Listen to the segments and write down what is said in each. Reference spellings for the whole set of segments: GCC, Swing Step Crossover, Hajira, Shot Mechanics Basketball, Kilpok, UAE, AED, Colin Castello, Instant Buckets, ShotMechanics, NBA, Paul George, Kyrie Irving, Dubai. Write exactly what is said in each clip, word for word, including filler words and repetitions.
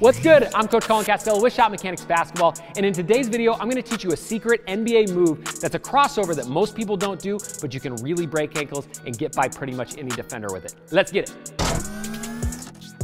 What's good? I'm Coach Colin Castello with Shot Mechanics Basketball, and in today's video, I'm going to teach you a secret N B A move that's a crossover that most people don't do, but you can really break ankles and get by pretty much any defender with it. Let's get it.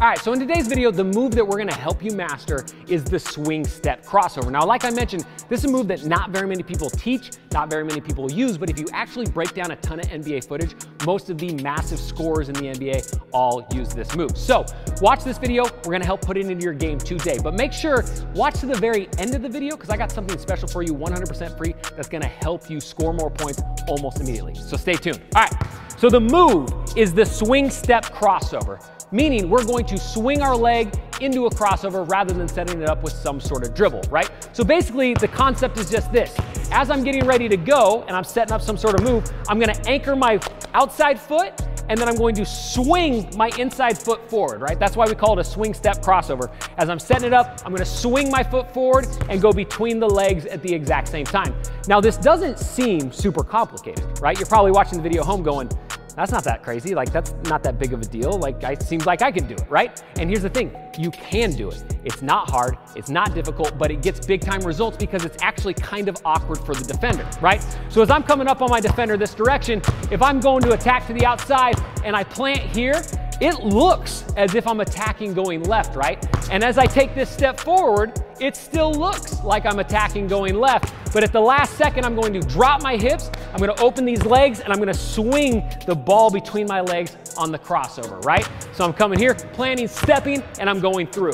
All right, so in today's video, the move that we're gonna help you master is the swing step crossover. Now, like I mentioned, this is a move that not very many people teach, not very many people use, but if you actually break down a ton of N B A footage, most of the massive scorers in the N B A all use this move. So watch this video, we're gonna help put it into your game today, but make sure, watch to the very end of the video, because I got something special for you, one hundred percent free, that's gonna help you score more points almost immediately. So stay tuned. All right, so the move is the swing step crossover, meaning we're going to swing our leg into a crossover rather than setting it up with some sort of dribble, right? So basically the concept is just this. As I'm getting ready to go and I'm setting up some sort of move, I'm gonna anchor my outside foot and then I'm going to swing my inside foot forward, right? That's why we call it a swing step crossover. As I'm setting it up, I'm gonna swing my foot forward and go between the legs at the exact same time. Now this doesn't seem super complicated, right? You're probably watching the video home going, that's not that crazy, like that's not that big of a deal, like it seems like I can do it, right? And here's the thing, you can do it. It's not hard, it's not difficult, but it gets big time results because it's actually kind of awkward for the defender, right? So as I'm coming up on my defender this direction, if I'm going to attack to the outside and I plant here, it looks as if I'm attacking going left, right? And as I take this step forward, it still looks like I'm attacking going left, but at the last second, I'm going to drop my hips, I'm gonna open these legs, and I'm gonna swing the ball between my legs on the crossover, right? So I'm coming here, planting, stepping, and I'm going through.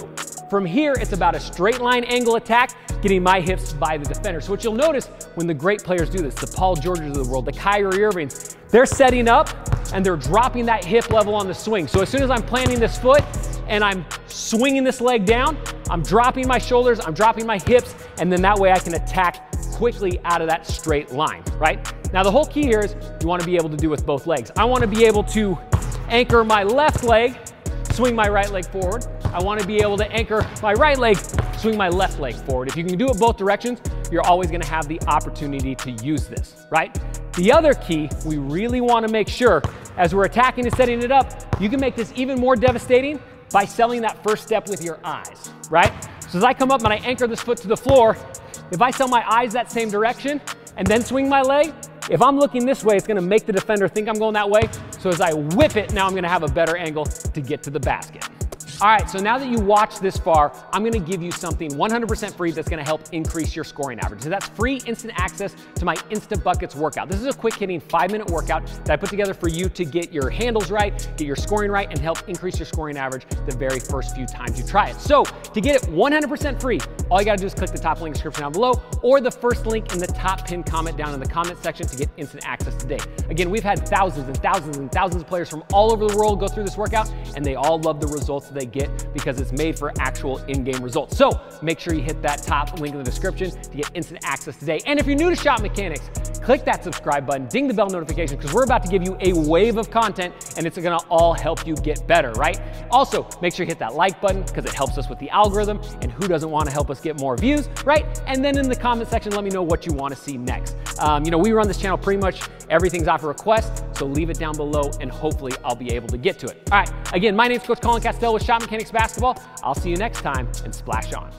From here, it's about a straight line angle attack, getting my hips by the defender. So what you'll notice when the great players do this, the Paul Georges of the world, the Kyrie Irvings, they're setting up and they're dropping that hip level on the swing. So as soon as I'm planting this foot and I'm swinging this leg down, I'm dropping my shoulders, I'm dropping my hips, and then that way I can attack quickly out of that straight line, right? Now the whole key here is you wanna be able to do with both legs. I wanna be able to anchor my left leg, swing my right leg forward. I wanna be able to anchor my right leg, swing my left leg forward. If you can do it both directions, you're always gonna have the opportunity to use this, right? The other key, we really wanna make sure as we're attacking and setting it up, you can make this even more devastating by selling that first step with your eyes, right? So as I come up and I anchor this foot to the floor, if I sell my eyes that same direction and then swing my leg, if I'm looking this way, it's gonna make the defender think I'm going that way. So as I whip it, now I'm gonna have a better angle to get to the basket. All right, so now that you watched this far, I'm gonna give you something one hundred percent free that's gonna help increase your scoring average. So that's free instant access to my Instant Buckets workout. This is a quick hitting five minute workout that I put together for you to get your handles right, get your scoring right, and help increase your scoring average the very first few times you try it. So to get it one hundred percent free, all you gotta do is click the top link description down below or the first link in the top pinned comment down in the comment section to get instant access today. Again, we've had thousands and thousands and thousands of players from all over the world go through this workout and they all love the results they get because it's made for actual in-game results. So make sure you hit that top link in the description to get instant access today. And if you're new to Shot Mechanics, click that subscribe button, ding the bell notification, because we're about to give you a wave of content and it's gonna all help you get better, right? Also, make sure you hit that like button because it helps us with the algorithm, and who doesn't wanna help us get more views, right? And then in the comment section, let me know what you wanna see next. Um, you know, we run this channel pretty much everything's off a request, so leave it down below and hopefully I'll be able to get to it. All right, again, my name's Coach Colin Castello with Shot Mechanics Basketball. I'll see you next time, and splash on.